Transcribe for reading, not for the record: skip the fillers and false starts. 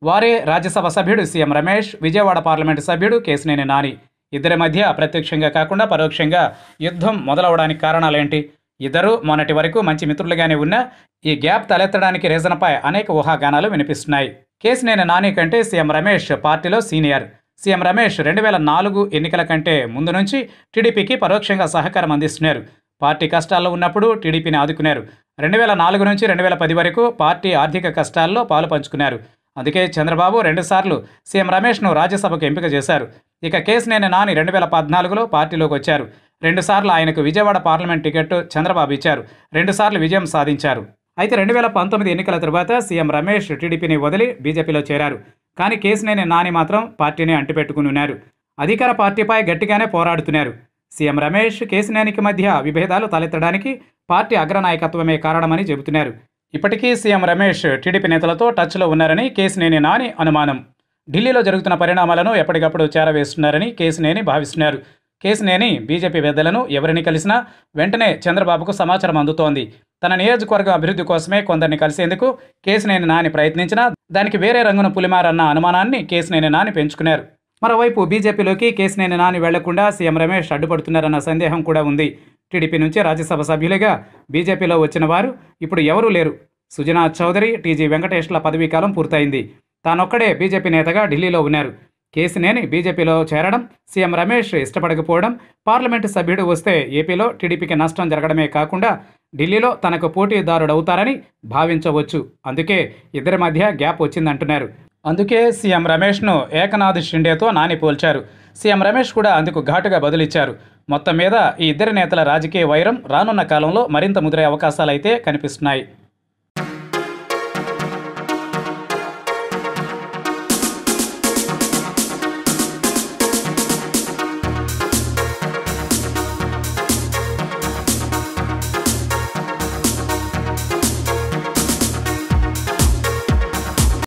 Vare Rajya Sabha Sabhyudu CM Ramesh, Vijayawada Parliament Sabhyudu Kesineni Nani. Iddari Madhya Pratyakshanga Kakunda Parokshanga Yuddham Modalavadaniki Karanaalu Enti? Iddaru Monati Varaku Manchi Mitrulugane Unna ee Gap Talettadaniki Reason Pai Aneka Ugahaganalu Vinipisthunnai. Kesineni Nani Kante CM Ramesh Partylo Senior. CM Ramesh 2004 ఎన్నికల కంటే ముందు నుంచి టీడీపీకి పరోక్షంగా సహకారం అందిస్తున్నారు. Party కష్టాల్లో ఉన్నప్పుడు టీడీపీని ఆదుకున్నారు. 2004 నుంచి 2010 వరకు పార్టీ ఆర్థిక కష్టాల్లో పాలు పంచుకున్నారు. అందుకే చంద్రబాబు రెండు సార్లు సీఎం రమేష్ను రాజ్యసభకు ఎంపిక చేశారు. ఇక కేసినేని నాని 2014లో పార్టీలోకి వచ్చారు. రెండు సార్లు ఆయనకు విజయవాడ పార్లమెంట్ టికెట్ చంద్రబాబు ఇచ్చారు. రెండు సార్లు విజయం సాధించారు. అయితే 2019 ఎన్నికల తర్వాత సీఎం రమేష్ టీడీపీని వదిలి బీజేపీలో చేరారు. కానీ కేసినేని నాని మాత్రం పార్టీని అంటిపెట్టుకుని ఉన్నారు. అధికార పార్టీపై గట్టిగానే పోరాడుతున్నారు. సీఎం రమేష్ కేసినేనికి మధ్య విభేదాలు తలెత్తడానికి పార్టీ అగ్రనాయకత్వమే కారణమని చెబుతున్నారు. ఇప్పటికీ సీఎం రమేష్ టీడీపీ నేతలతో టచ్లో ఉన్నారని కేసినేని నాని అనుమానం. ఢిల్లీలో జరుగుతున్న పరిణామాలను ఎప్పటికప్పుడు చేరవేస్తున్నారని కేసినేని భావిస్తున్నారు. కేసినేని బీజేపీ పెద్దలను ఎవరిని కలిసినా వెంటనే చంద్రబాబుకు సమాచారం అందుతోంది. తన నియోజకవర్గ అభివృద్ధి కోసమే కొందరిని కలిసేందుకు కేసినేని నాని ప్రయత్నించినా దానికి వేరే రంగును పులిమారన్న అనుమానాన్ని కేసినేని నాని పెంచుకున్నారు. మరోవైపు బీజేపీలోకి కేసినేని నాని వెళ్లకుండా సీఎం రమేష్ అడ్డుపడుతున్నారన్న సందేహం కూడా ఉంది. టీడీపీ నుంచి రాజ్యసభ సభ్యులుగా బీజేపీలో వచ్చిన వారు ఇప్పుడు ఎవరూ లేరు. సుజనా చౌదరి, టీజీ వెంకటేష్ల పదవీకాలం పూర్తయింది. తానొక్కడే బీజేపీ నేతగా ఢిల్లీలో ఉన్నారు. కేసినేని బీజేపీలో చేరడం సీఎం రమేష్ ఇష్టపడకపోవడం, పార్లమెంటు సభ్యుడు వస్తే ఏపీలో టీడీపీకి నష్టం జరగడమే కాకుండా ఢిల్లీలో తనకు పోటీదారుడవుతారని భావించవచ్చు. అందుకే ఇద్దరి మధ్య గ్యాప్ వచ్చిందంటున్నారు. అందుకే సీఎం రమేష్ను ఏకనాథ్ షిండేతో నాని పోల్చారు. సీఎం రమేష్ కూడా అందుకు ఘాటుగా బదులిచ్చారు. మొత్తం మీద ఈ ఇద్దరి నేతల రాజకీయ వైరం రానున్న కాలంలో మరింత ముదిరే అవకాశాలైతే కనిపిస్తున్నాయి.